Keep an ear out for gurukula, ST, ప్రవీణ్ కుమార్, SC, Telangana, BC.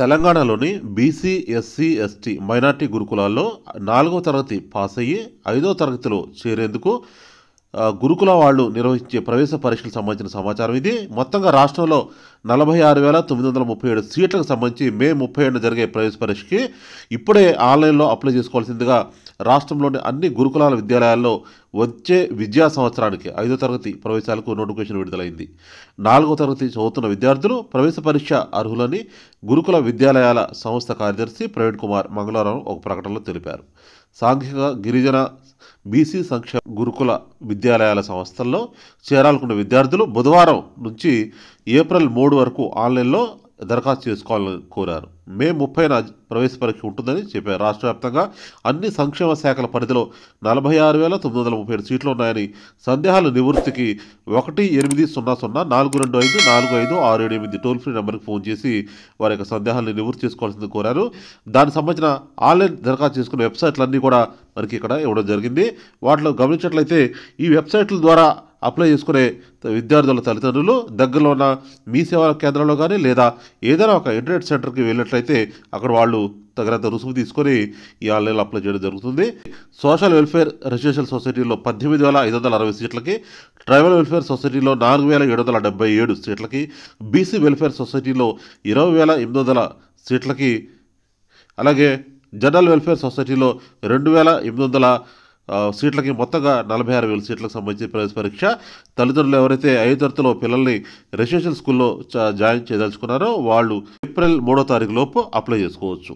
తెలంగాణలోని BC SC ST minority గురుకులాల్లో 4వ తరగతి పాస్ అయ్యి 5వ తరగతిలో చేరేందుకు గురుకుల వాళ్ళు నిర్వహించే ప్రవేశ పరీక్షలకు సంబంధించిన సమాచారం ఇది. మొత్తంగా రాష్ట్రంలో 46,937 సీట్లకు సంబంధించి మే 30న జరిగే ప్రవేశ పరీక్షకి ఇప్పుడే ఆన్లైన్లో అప్లై చేసుకోవాల్సిందిగా రాష్ట్రంలోని అన్ని గురుకులాల విద్యాలయాల్లో వచ్చే విద్యా సంవత్సరానికి 5వ తరగతి ప్రవేశాలకు నోటిఫికేషన్ విడుదలైంది. 4వ తరగతి చదువుతున్న విద్యార్థులు ప్రవేశ పరీక్ష అర్హులని గురుకుల విద్యాలయాల సంస్థ కార్యదర్శి ప్రవీణ్ కుమార్ మంగళవారం ఒక ప్రకటనలో తెలిపారు. సాంఘిక గిరిజన బీసీ సంక్షేమ గురుకుల విద్యాలయాల సంస్థల్లో చేరాలనుకున్న విద్యార్థులు బుధవారం నుంచి ఏప్రిల్ 3 వరకు ఆన్లైన్లో దరఖాస్తు చేసుకోవాలని కోరారు. మే 30న ప్రవేశ పరీక్ష ఉంటుందని చెప్పారు. రాష్ట్ర వ్యాప్తంగా అన్ని సంక్షేమ శాఖల పరిధిలో 46,937 సీట్లు ఉన్నాయని, సందేహాల నివృత్తికి 1800 425 4567 టోల్ ఫ్రీ నెంబర్కి ఫోన్ చేసి వారి యొక్క సందేహాలను నివృత్తి చేసుకోవాల్సింది కోరారు. దానికి సంబంధించిన ఆన్లైన్ దరఖాస్తు చేసుకునే వెబ్సైట్లన్నీ కూడా మనకి ఇక్కడ ఇవ్వడం జరిగింది. వాటిలో గమనించినట్లయితే ఈ వెబ్సైట్ల ద్వారా అప్లై చేసుకునే విద్యార్థుల తల్లిదండ్రులు దగ్గరలో ఉన్న మీ సేవా కేంద్రంలో కానీ లేదా ఏదైనా ఒక ఇంటర్నెట్ సెంటర్కి వెళ్ళినట్లయితే అక్కడ వాళ్ళు తగినంత రుసుము తీసుకొని ఈ ఆన్లైన్లో అప్లై చేయడం జరుగుతుంది. సోషల్ వెల్ఫేర్ రెసిడెన్షియల్ సొసైటీలో 18,560 సీట్లకి, ట్రైబల్ వెల్ఫేర్ సొసైటీలో 4,777 సీట్లకి, బీసీ వెల్ఫేర్ సొసైటీలో 20,800 సీట్లకి, అలాగే జనరల్ వెల్ఫేర్ సొసైటీలో 2,800 సీట్లకి మొత్తంగా 46,000 సీట్లకు సంబంధించిన ప్రవేశ పరీక్ష. తల్లిదండ్రులు ఎవరైతే 5వ తరగతిలో పిల్లల్ని రెసిడెన్షియల్ స్కూల్లో జాయిన్ చేయదలుచుకున్నారో వాళ్ళు ఏప్రిల్ 3వ తారీఖు లోపు అప్లై చేసుకోవచ్చు.